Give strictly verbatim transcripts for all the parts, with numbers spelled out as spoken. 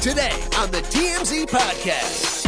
today on the T M Z Podcast.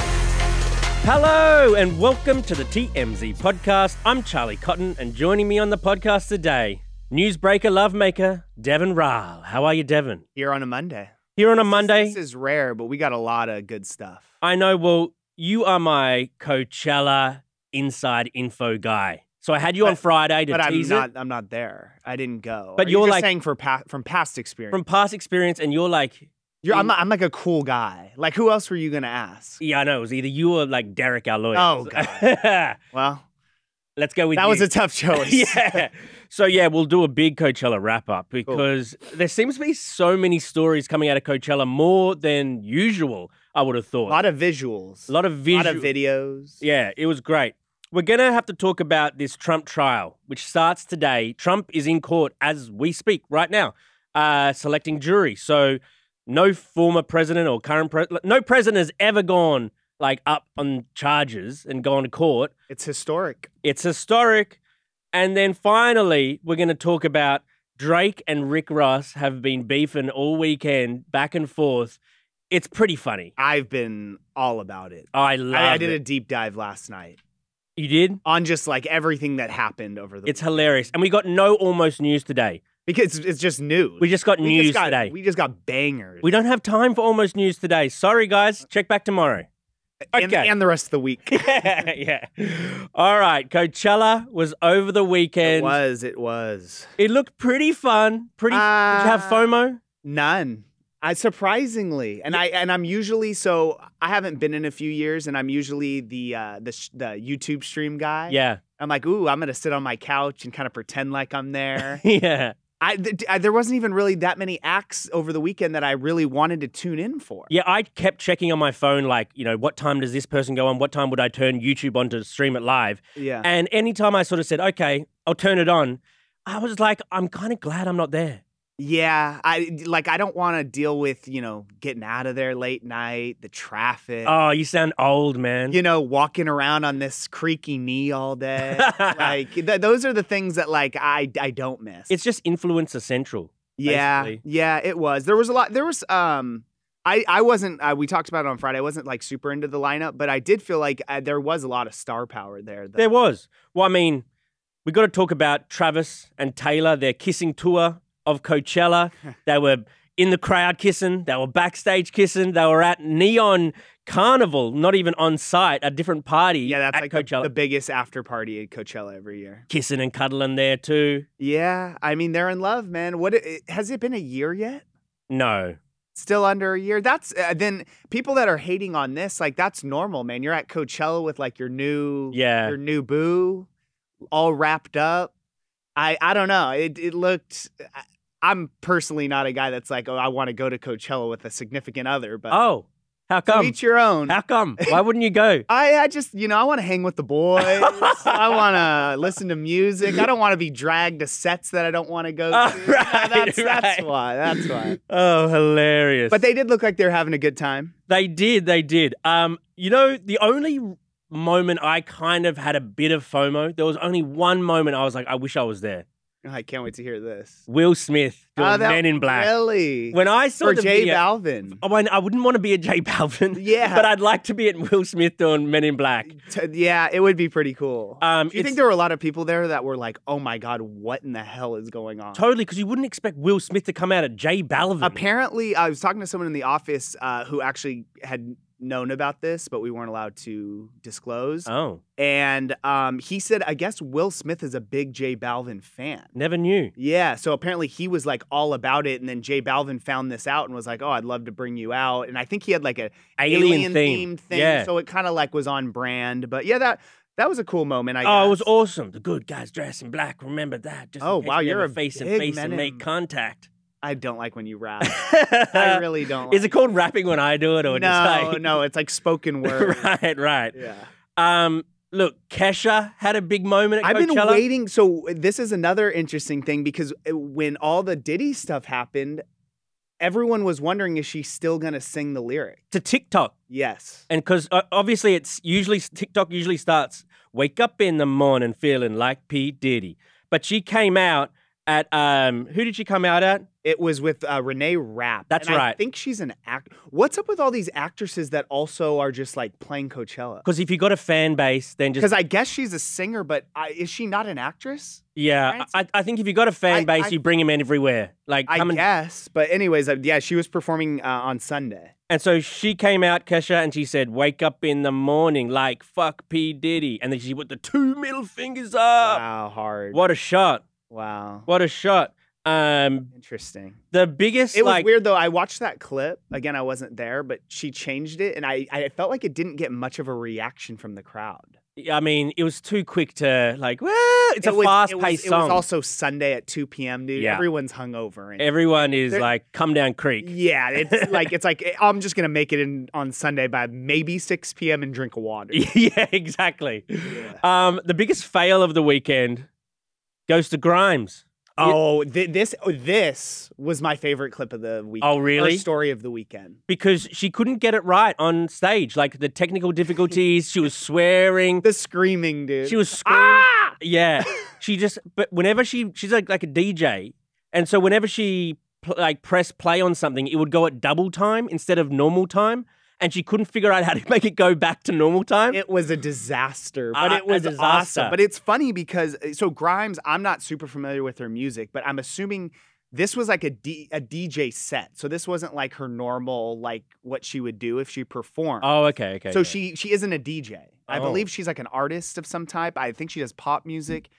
Hello and welcome to the T M Z Podcast. I'm Charlie Cotton and joining me on the podcast today, newsbreaker, lovemaker, Devin Rahl. How are you, Devin? Here on a Monday. Here on a Monday. This is rare, but we got a lot of good stuff. I know. Well, you are my Coachella inside info guy. So I had you but, on Friday to but tease I'm not, it. I'm not there. I didn't go. But you're, you're just like saying for pa- from past experience. From past experience, and you're like, you're, in, I'm, I'm like a cool guy. Like, who else were you gonna ask? Yeah, I know. It was either you or like Derek, our lawyer. Oh god. Well, let's go with that. You. Was a tough choice. Yeah. So yeah, we'll do a big Coachella wrap up because cool. There seems to be so many stories coming out of Coachella, more than usual. I would have thought. A lot of visuals. A lot of visuals. A lot of videos. Yeah, it was great. We're going to have to talk about this Trump trial, which starts today. Trump is in court as we speak right now, uh, selecting jury. So no former president or current president, no president has ever gone like up on charges and gone to court. It's historic. It's historic. And then finally, we're going to talk about Drake and Rick Ross have been beefing all weekend back and forth. It's pretty funny. I've been all about it. I love it. I did a deep dive last night. You did? On just like everything that happened over the It's weekend. Hilarious. And we got no almost news today. Because it's just news. We just got we news just got, today. We just got bangers. We don't have time for almost news today. Sorry, guys. Check back tomorrow. Okay. And, and the rest of the week. yeah, yeah. All right. Coachella was over the weekend. It was. It was. It looked pretty fun. Pretty. Uh, did you have FOMO? None. I surprisingly, and I and I'm usually so I haven't been in a few years, and I'm usually the uh, the sh the YouTube stream guy. Yeah, I'm like, ooh, I'm gonna sit on my couch and kind of pretend like I'm there. yeah, I, th I there wasn't even really that many acts over the weekend that I really wanted to tune in for. Yeah, I kept checking on my phone, like you know, what time does this person go on? What time would I turn YouTube on to stream it live? Yeah, and anytime I sort of said, okay, I'll turn it on, I was like, I'm kind of glad I'm not there. Yeah, I like. I don't want to deal with you know getting out of there late night, the traffic. Oh, you sound old, man. You know, walking around on this creaky knee all day. like th those are the things that like I I don't miss. It's just influencer central. Yeah, basically. Yeah, it was. There was a lot. There was um, I I wasn't. Uh, we talked about it on Friday. I wasn't like super into the lineup, but I did feel like uh, there was a lot of star power there. Though. There was. Well, I mean, we got to talk about Travis and Taylor. Their kissing tour. Of Coachella. They were in the crowd kissing. They were backstage kissing. They were at Neon Carnival, not even on site, a different party. Yeah, that's at like Coachella. The, the biggest after party at Coachella every year. Kissing and cuddling there too. Yeah, I mean, they're in love, man. What it, has it been a year yet? No. Still under a year. That's uh, then people that are hating on this, like that's normal, man. You're at Coachella with like your new, yeah. your new boo, all wrapped up. I, I don't know. It, it looked... I'm personally not a guy that's like, oh, I want to go to Coachella with a significant other. But oh, how come? To each your own. How come? Why wouldn't you go? I, I just, you know, I want to hang with the boys. I want to listen to music. I don't want to be dragged to sets that I don't want to go oh, to. Right, yeah, that's, right. that's why. That's why. Oh, hilarious. But they did look like they were having a good time. They did. They did. Um, You know, the only... moment I kind of had a bit of FOMO. There was only one moment I was like, I wish I was there. I can't wait to hear this. Will Smith doing oh, Men in Black. Really? When I saw or the J video, Balvin. I, mean, I wouldn't want to be a J Balvin. Yeah. But I'd like to be at Will Smith doing Men in Black. T yeah, it would be pretty cool. Um, Do you think there were a lot of people there that were like, oh my God, what in the hell is going on? Totally, because you wouldn't expect Will Smith to come out at J Balvin. Apparently, I was talking to someone in the office uh, who actually had... known about this, but we weren't allowed to disclose. Oh. And um, he said, I guess Will Smith is a big J Balvin fan. Never knew. Yeah, so apparently he was like all about it, and then J Balvin found this out and was like, oh, I'd love to bring you out. And I think he had like a alien, alien theme. themed thing, yeah. So it kind of like was on brand. But yeah, that that was a cool moment, I guess. Oh, it was awesome. The good guys dressed in black, remember that. Just oh, wow, you're a face and face and make contact. I don't like when you rap. I really don't like Is it called rapping when I do it? Or no, just like... no, it's like spoken word. right, right. Yeah. Um, look, Kesha had a big moment at Coachella. I've been waiting. So this is another interesting thing because when all the Diddy stuff happened, everyone was wondering, is she still going to sing the lyric? To TikTok. Yes. And because uh, obviously it's usually, TikTok usually starts, wake up in the morning feeling like P. Diddy. But she came out at um, who did she come out at? It was with uh, Renee Rapp. That's and right. I think she's an act. What's up with all these actresses that also are just like playing Coachella? Because if you got a fan base, then just because I guess she's a singer, but I, is she not an actress? Yeah, I, I think if you got a fan I, base, I, you bring them in everywhere. Like I and... guess, but anyways, yeah, she was performing uh, on Sunday, and so she came out, Kesha, and she said, "Wake up in the morning, like fuck P Diddy," and then she put the two middle fingers up. Wow, hard. What a shot! Wow, what a shot. Um, Interesting. The biggest. It was like, weird though. I watched that clip again. I wasn't there, but she changed it, and I I felt like it didn't get much of a reaction from the crowd. I mean, it was too quick to like. Well, it's it a was, fast it paced was, song. It was also Sunday at two p m dude. Yeah. Everyone's hungover. And everyone is like, come down creek. Yeah, it's like it's like I'm just gonna make it in on Sunday by maybe six p m and drink water. Yeah, exactly. Yeah. Um, the biggest fail of the weekend goes to Grimes. Oh, th this this was my favorite clip of the weekend. Oh, really? Or story of the weekend. Because she couldn't get it right on stage. Like, the technical difficulties, she was swearing. The screaming, dude. She was screaming. Ah! Yeah. She just, but whenever she, she's like, like a D J. And so whenever she, like, pressed play on something, it would go at double time instead of normal time. And she couldn't figure out how to make it go back to normal time. It was a disaster, but uh, it was awesome. But it's funny because, so Grimes, I'm not super familiar with her music, but I'm assuming this was like a, D, a D J set. So this wasn't like her normal, like what she would do if she performed. Oh, okay, okay. So okay. she she isn't a D J. I oh. believe she's like an artist of some type. I think she does pop music.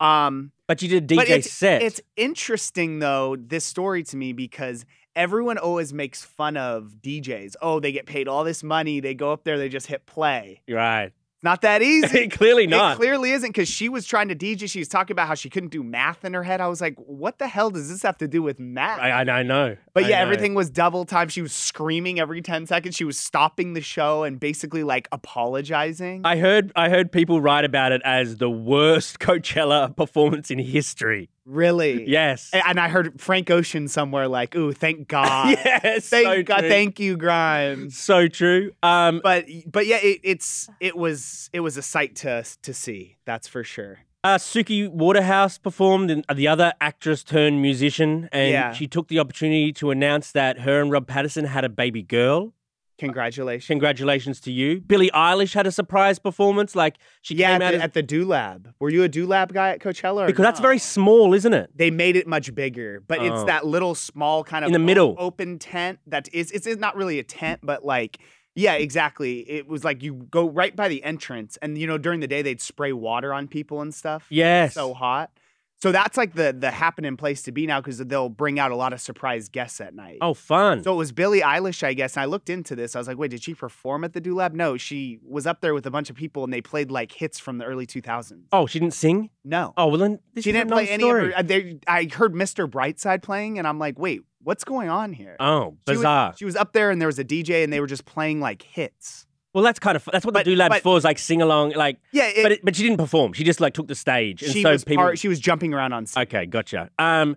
Um, but she did a D J it's, set. It's interesting, though, this story to me because everyone always makes fun of D Js. Oh, they get paid all this money. They go up there. They just hit play. Right. Not that easy. Clearly not. It clearly isn't because she was trying to D J. She was talking about how she couldn't do math in her head. I was like, what the hell does this have to do with math? I, I, I know. But I yeah, know. Everything was double time. She was screaming every ten seconds. She was stopping the show and basically like apologizing. I heard, I heard people write about it as the worst Coachella performance in history. Really? Yes. And I heard Frank Ocean somewhere like, ooh, thank God. Yes. Thank so God. True. Thank you, Grimes. So true. Um, but but yeah, it, it's it was it was a sight to to see. That's for sure. Uh, Suki Waterhouse performed, and the other actress turned musician, and yeah. she took the opportunity to announce that her and Rob Patterson had a baby girl. Congratulations. Congratulations to you. Billie Eilish had a surprise performance. Like she yeah, came out the, at the Do Lab. Were you a Do Lab guy at Coachella? Or because no? that's very small, isn't it? They made it much bigger, but oh. it's that little small kind of in the middle open tent that is it's, it's not really a tent, but like yeah, exactly. It was like you go right by the entrance and you know during the day they'd spray water on people and stuff. Yes. It's so hot. So that's like the the happening place to be now because they'll bring out a lot of surprise guests at night. Oh, fun. So it was Billie Eilish, I guess. And I looked into this. I was like, wait, did she perform at the Do Lab? No, she was up there with a bunch of people and they played like hits from the early two thousands. Oh, she didn't sing? No. Oh, well then this she didn't play any of her, they, I heard Mister Brightside playing and I'm like, wait, what's going on here? Oh, bizarre. She was, she was up there and there was a D J and they were just playing like hits. Well, that's kind of that's what but, the Do Lab's for is like sing along, like yeah. It, but it, but she didn't perform. She just like took the stage, and she so was people part, she was jumping around on stage. Okay, gotcha. Um,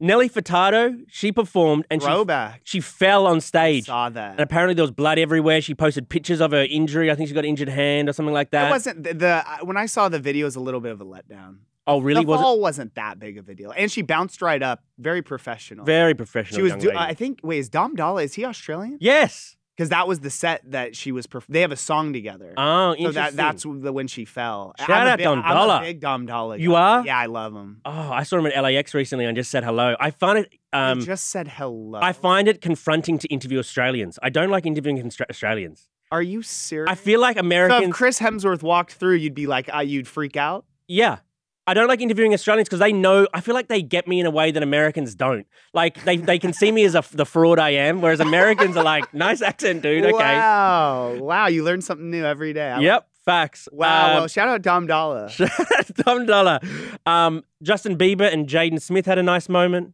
Nelly Furtado, she performed and Throwback. she she fell on stage. I saw that, and apparently there was blood everywhere. She posted pictures of her injury. I think she got an injured hand or something like that. It wasn't the, the when I saw the video, it was a little bit of a letdown. Oh, really? The fall was wasn't that big of a deal, and she bounced right up. Very professional. Very professional. She was. Young lady. I think. Wait, is Dom Dolla? Is he Australian? Yes. Because that was the set that she was performing. They have a song together. Oh, interesting. So that, that's the, when she fell. Shout I'm out big, Dom Dolla. I'm a big Dom Dolla guy. You are? Yeah, I love him. Oh, I saw him at L A X recently and just said hello. I find it... Um, you just said hello. I find it confronting to interview Australians. I don't like interviewing Australians. Are you serious? I feel like Americans... So if Chris Hemsworth walked through, you'd be like, uh, you'd freak out? Yeah. I don't like interviewing Australians because they know, I feel like they get me in a way that Americans don't. Like, they, they can see me as a, the fraud I am, whereas Americans are like, nice accent, dude, okay. Wow, wow, you learn something new every day. I yep, facts. Wow, um, well, shout out Dom Dolla. Shout out Dom Dolla. Um, Justin Bieber and Jaden Smith had a nice moment.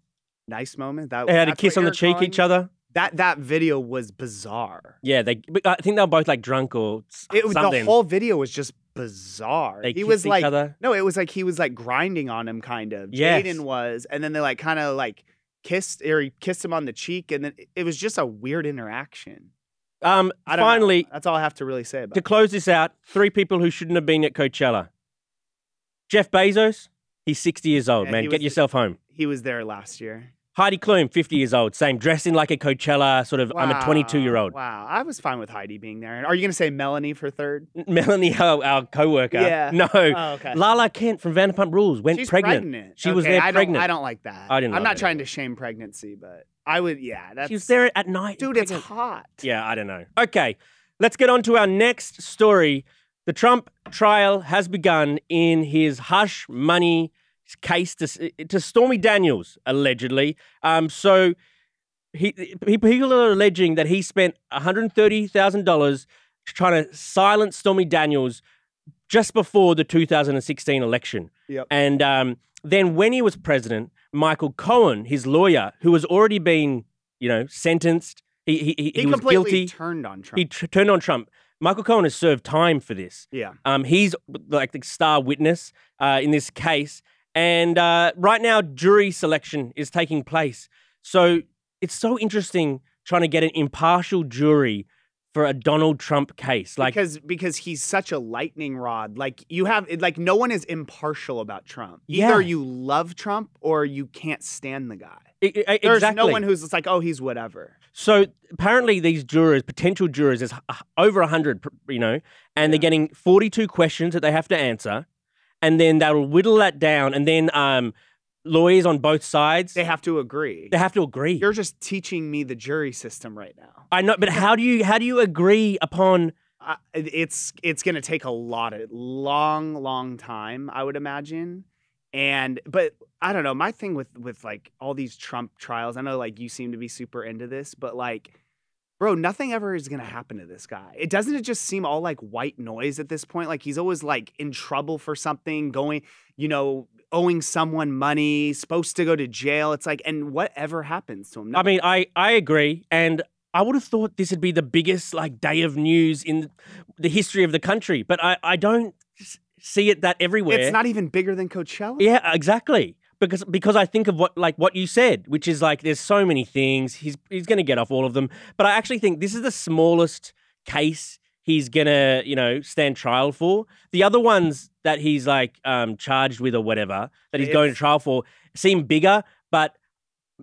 Nice moment? That, they had a kiss on the cheek, calling? each other. That that video was bizarre. Yeah, they. I think they were both like drunk or it, something. The whole video was just bizarre. They he was each like, other. no, it was like he was like grinding on him, kind of. Yes. Jaden was, and then they like kind of like kissed, or he kissed him on the cheek, and then it was just a weird interaction. Um, I don't finally, know. That's all I have to really say about. To it. close this out, three people who shouldn't have been at Coachella: Jeff Bezos, He's sixty years old, yeah, man. Get yourself the, home. He was there last year. Heidi Klum, fifty years old, same, dressing like a Coachella, sort of, wow. I'm a twenty-two-year-old. Wow, I was fine with Heidi being there. Are you going to say Melanie for third? Melanie, our, our co-worker. Yeah. No. Oh, okay. Lala Kent from Vanderpump Rules went She's pregnant. pregnant. She okay, was there I pregnant. Don't, I don't like that. I didn't I'm like not it. trying to shame pregnancy, but I would, yeah. That's, she was there at night. Dude, pregnant. It's hot. Yeah, I don't know. Okay, let's get on to our next story. The Trump trial has begun in his hush money case to, to Stormy Daniels, allegedly. Um, so he, he people are alleging that he spent one hundred thirty thousand dollars trying to silence Stormy Daniels just before the two thousand sixteen election. Yep. And um, then when he was president, Michael Cohen, his lawyer, who has already been, you know, sentenced, he, he, he, he was guilty. He completely turned on Trump. He tr- turned on Trump. Michael Cohen has served time for this. Yeah. Um, he's like the star witness uh, in this case. And uh, right now, jury selection is taking place. So it's so interesting trying to get an impartial jury for a Donald Trump case. Like, because because he's such a lightning rod. Like you have, like no one is impartial about Trump. Yeah. Either you love Trump or you can't stand the guy. It, it, There's exactly. no one who's just like, oh, he's whatever. So apparently these jurors, potential jurors, is over one hundred, you know, and yeah. they're getting forty-two questions that they have to answer. And then that'll whittle that down. And then um, lawyers on both sides. They have to agree. They have to agree. You're just teaching me the jury system right now. I know, but how do you how do you agree upon... Uh, it's it's going to take a lot of, long, long time, I would imagine. And, but I don't know, my thing with, with like all these Trump trials, I know like you seem to be super into this, but like, bro, nothing ever is going to happen to this guy. It doesn't it just seem all like white noise at this point? Like he's always like in trouble for something, going, you know, owing someone money, supposed to go to jail. It's like, and whatever happens to him. Nothing. I mean, I, I agree. And I would have thought this would be the biggest like day of news in the history of the country. But I, I don't see it that everywhere. It's not even bigger than Coachella. Yeah, exactly. Because because I think of what like what you said, which is like there's so many things. He's he's going to get off all of them. But I actually think this is the smallest case he's going to, you know, stand trial for. The other ones that he's like um, charged with or whatever that he's it's, going to trial for seem bigger, but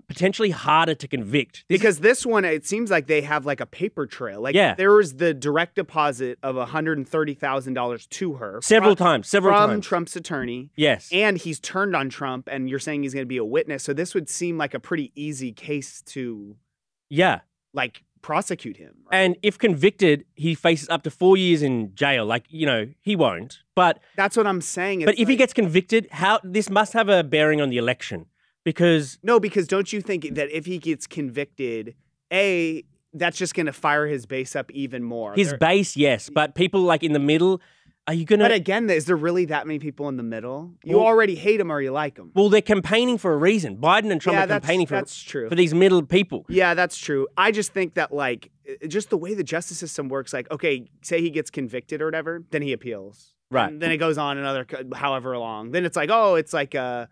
potentially harder to convict. This because is, this one, it seems like they have like a paper trail. Like yeah. there was the direct deposit of one hundred thirty thousand dollars to her. Several from, times, several from times. From Trump's attorney. Yes. And he's turned on Trump and you're saying he's going to be a witness. So this would seem like a pretty easy case to yeah, like prosecute him. Right? And if convicted, he faces up to four years in jail. Like, you know, he won't. But that's what I'm saying. It's but if like, he gets convicted, how this must have a bearing on the election. Because no, because don't you think that if he gets convicted, A, that's just going to fire his base up even more? His They're, base, yes. But people like in the middle, are you going to... But again, is there really that many people in the middle? You well, already hate them or you like them. Well, they're campaigning for a reason. Biden and Trump yeah, are campaigning for, that's true. for these middle people. Yeah, that's true. I just think that like, just the way the justice system works, like, okay, say he gets convicted or whatever, then he appeals. Right. And then it goes on another however long. Then it's like, oh, it's like... a.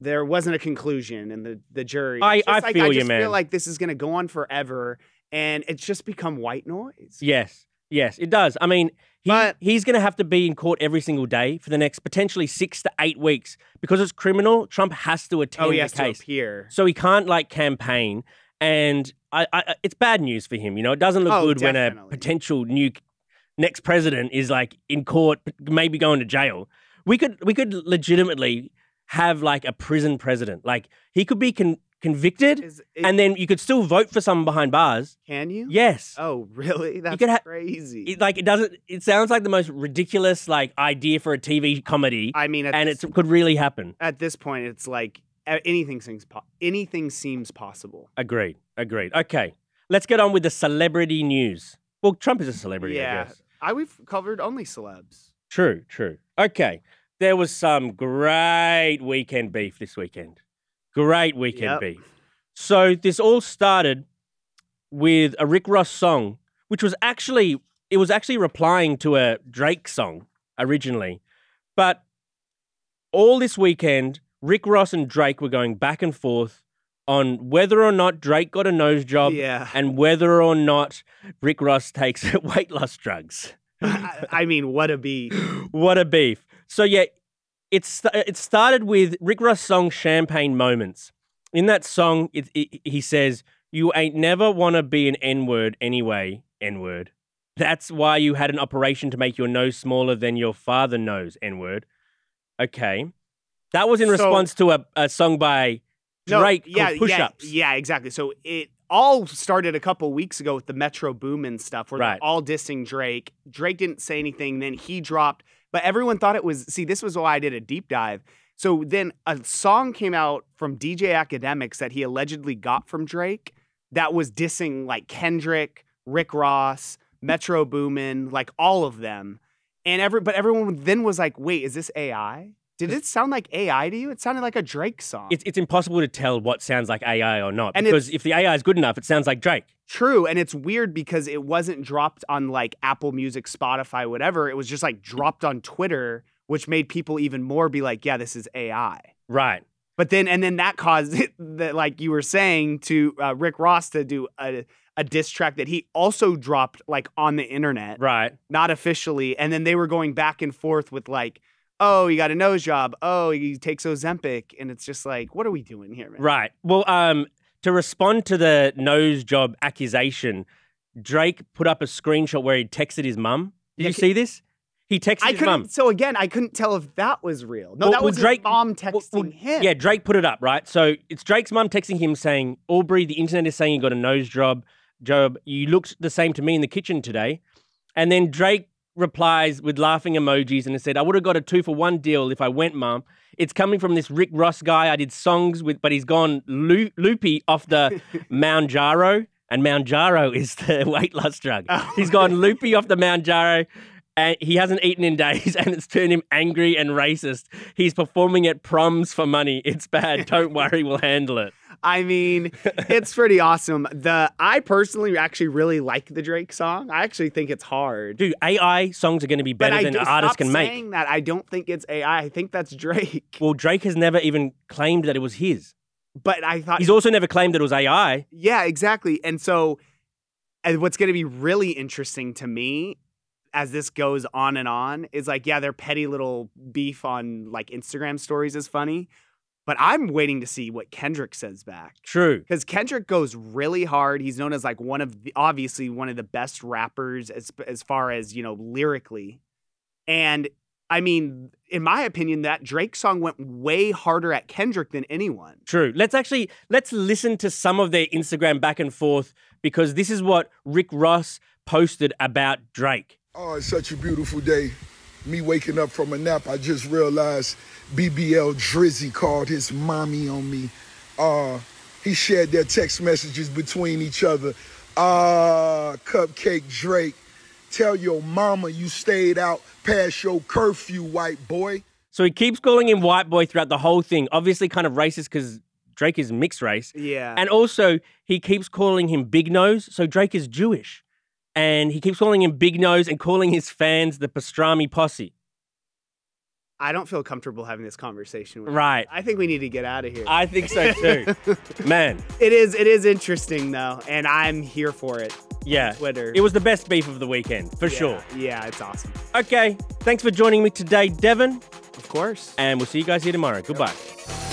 There wasn't a conclusion in the, the jury. I, I like, feel I just you, man. I feel like this is going to go on forever, and it's just become white noise. Yes. Yes, it does. I mean, he, but, he's going to have to be in court every single day for the next potentially six to eight weeks. Because it's criminal, Trump has to attend oh, he the has case. To appear. So he can't, like, campaign. And I, I, it's bad news for him, you know? It doesn't look oh, good definitely. when a potential new next president is, like, in court, maybe going to jail. We could, we could legitimately... have like a prison president. Like he could be con- convicted is, is, and then you could still vote for someone behind bars. Can you? Yes. Oh, really? That's ha- crazy. It, like it doesn't, it sounds like the most ridiculous like idea for a T V comedy. I mean, and it could really happen. At this point, it's like anything seems, po- anything seems possible. Agreed. Agreed. Okay. Let's get on with the celebrity news. Well, Trump is a celebrity, yeah. I guess. I, we've covered only celebs. True, true. Okay. There was some great weekend beef this weekend. Great weekend yep. beef. So this all started with a Rick Ross song, which was actually, it was actually replying to a Drake song originally. But all this weekend, Rick Ross and Drake were going back and forth on whether or not Drake got a nose job yeah. and whether or not Rick Ross takes weight loss drugs. I, I mean, what a beef. What a beef. So, yeah, It's it started with Rick Ross' song Champagne Moments. In that song, it, it, he says, "You ain't never want to be an N-word anyway, N-word. That's why you had an operation to make your nose smaller than your father knows, N-word." Okay. That was in so, response to a, a song by Drake no, yeah, called Push-Ups. Yeah, yeah, exactly. So it all started a couple weeks ago with the Metro Boomin stuff where right. they're all dissing Drake. Drake didn't say anything. Then he dropped. But everyone thought it was – see, this was why I did a deep dive. So then a song came out from D J Academics that he allegedly got from Drake that was dissing like Kendrick, Rick Ross, Metro Boomin, like all of them. And every but everyone then was like, wait, is this A I? Did it sound like A I to you? It sounded like a Drake song. It's, it's impossible to tell what sounds like A I or not and because if the A I is good enough, it sounds like Drake. True, and it's weird because it wasn't dropped on like Apple Music, Spotify, whatever. It was just like dropped on Twitter, which made people even more be like, yeah, this is A I. Right. But then, and then that caused it, that, like you were saying, to uh, Rick Ross to do a, a diss track that he also dropped like on the internet. Right. Not officially. And then they were going back and forth with like, oh, he got a nose job. Oh, he takes Ozempic. And it's just like, what are we doing here, man? Right. Well, um, to respond to the nose job accusation, Drake put up a screenshot where he texted his mum. Did yeah, you see this? He texted I his mum. So again, I couldn't tell if that was real. No, well, that well, was Drake, his mom texting well, well, him. Yeah, Drake put it up, right? So it's Drake's mum texting him saying, Aubrey, the internet is saying you got a nose job. Job, you looked the same to me in the kitchen today. And then Drake replies with laughing emojis and it said, I would have got a two for one deal if I went, mom. It's coming from this Rick Ross guy I did songs with, but he's gone lo loopy off the Mounjaro, and Mounjaro is the weight loss drug. Oh. He's gone loopy off the Mounjaro and he hasn't eaten in days and it's turned him angry and racist. He's performing at proms for money. It's bad. Don't worry, we'll handle it. I mean, it's pretty awesome. The I personally actually really like the Drake song. I actually think it's hard. Dude, A I songs are going to be better than an artist can make. But I saying that. I don't think it's A I. I think that's Drake. Well, Drake has never even claimed that it was his. But I thought... He's also never claimed that it was A I. Yeah, exactly. And so and what's going to be really interesting to me as this goes on and on is like, yeah, their petty little beef on like Instagram stories is funny. But I'm waiting to see what Kendrick says back. True. Because Kendrick goes really hard. He's known as like one of the, obviously one of the best rappers as as far as, you know, lyrically. And I mean, in my opinion, that Drake song went way harder at Kendrick than anyone. True. Let's actually, let's listen to some of their Instagram back and forth because this is what Rick Ross posted about Drake. Oh, it's such a beautiful day. Me waking up from a nap, I just realized B B L Drizzy called his mommy on me. Uh, he shared their text messages between each other. Uh, Cupcake Drake, tell your mama you stayed out past your curfew, white boy. So he keeps calling him white boy throughout the whole thing. Obviously kind of racist because Drake is mixed race. Yeah. And also he keeps calling him big nose. So Drake is Jewish. And he keeps calling him Big Nose and calling his fans the Pastrami Posse. I don't feel comfortable having this conversation with right. you. I think we need to get out of here. I think so too. Man. It is it is interesting though, and I'm here for it. Yeah. On Twitter. It was the best beef of the weekend, for yeah, sure. Yeah, it's awesome. Okay. Thanks for joining me today, Devin. Of course. And we'll see you guys here tomorrow. Yep. Goodbye.